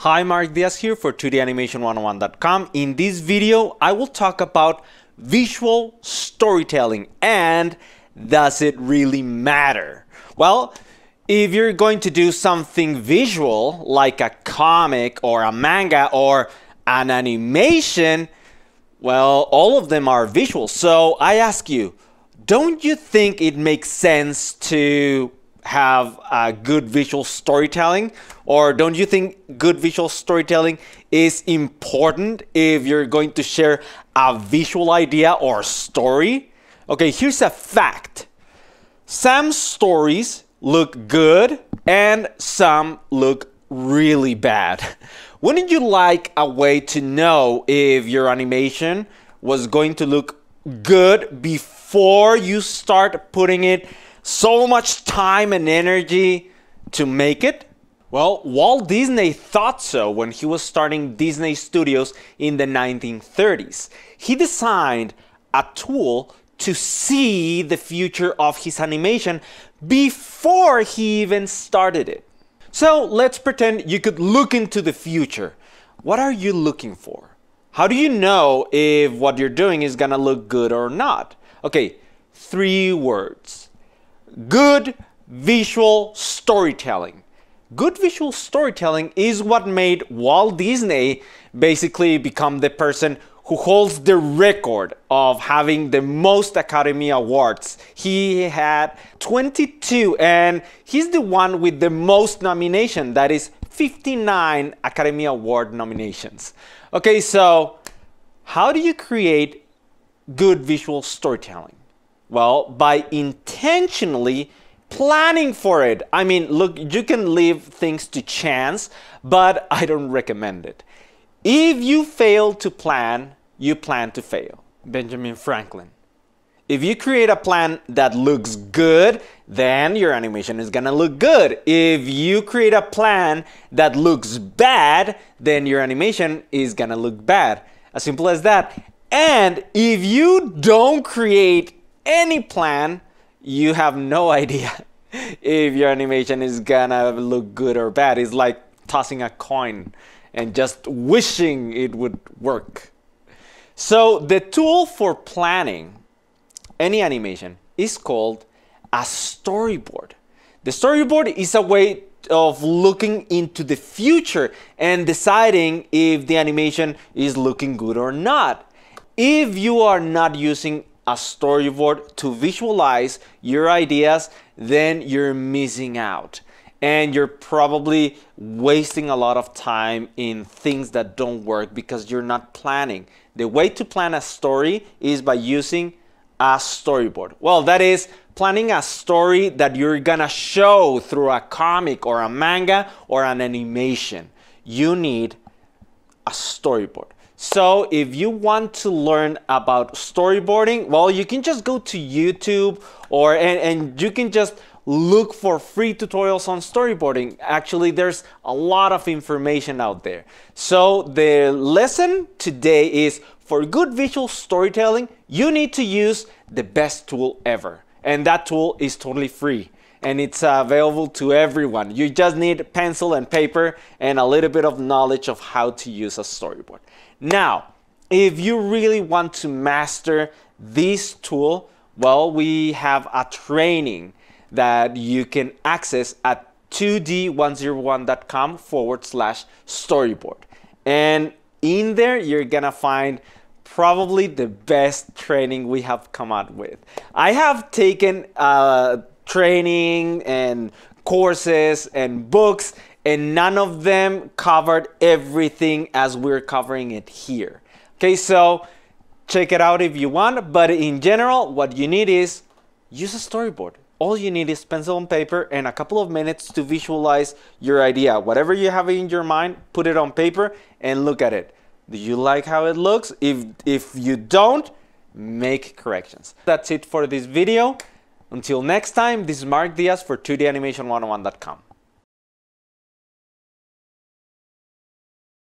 Hi, Mark Diaz here for 2DAnimation101.com. In this video, I will talk about visual storytelling and does it really matter? Well, if you're going to do something visual like a comic or a manga or an animation, well, all of them are visual. So I ask you, don't you think it makes sense to have a good visual storytelling, or don't you think good visual storytelling is important if you're going to share a visual idea or story? Okay, here's a fact. Some stories look good and some look really bad. Wouldn't you like a way to know if your animation was going to look good before you start putting it so much time and energy to make it? Well, Walt Disney thought so when he was starting Disney Studios in the 1930s. He designed a tool to see the future of his animation before he even started it. So let's pretend you could look into the future. What are you looking for? How do you know if what you're doing is gonna look good or not? Okay, three words. Good visual storytelling. Good visual storytelling is what made Walt Disney basically become the person who holds the record of having the most Academy Awards. He had 22, and he's the one with the most nomination. That is 59 Academy Award nominations. Okay, so how do you create good visual storytelling? Well, by intentionally planning for it. I mean, look, you can leave things to chance, but I don't recommend it. If you fail to plan, you plan to fail. Benjamin Franklin. If you create a plan that looks good, then your animation is gonna look good. If you create a plan that looks bad, then your animation is gonna look bad. As simple as that. And if you don't create any plan, you have no idea if your animation is gonna look good or bad. It's like tossing a coin and just wishing it would work. So the tool for planning any animation is called a storyboard. The storyboard is a way of looking into the future and deciding if the animation is looking good or not. If you are not using a storyboard to visualize your ideas, then you're missing out. And you're probably wasting a lot of time in things that don't work because you're not planning. The way to plan a story is by using a storyboard. Well, that is planning a story that you're gonna show through a comic or a manga or an animation. You need a storyboard. So if you want to learn about storyboarding, well, you can just go to YouTube or and you can just look for free tutorials on storyboarding. Actually, there's a lot of information out there. So the lesson today is, for good visual storytelling, you need to use the best tool ever. And that tool is totally free. And it's available to everyone. You just need pencil and paper and a little bit of knowledge of how to use a storyboard. Now, if you really want to master this tool, well, we have a training that you can access at 2D101.com/storyboard. And in there, you're gonna find probably the best training we have come out with. I have taken training and courses and books, and none of them covered everything as we're covering it here. Okay, so check it out if you want, but in general, what you need is use a storyboard. All you need is pencil and paper and a couple of minutes to visualize your idea. Whatever you have in your mind, put it on paper and look at it. Do you like how it looks? If you don't, make corrections. That's it for this video. Until next time, this is Mark Diaz for 2DAnimation101.com.